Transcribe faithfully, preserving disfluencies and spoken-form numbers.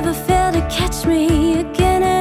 never fail to catch me again.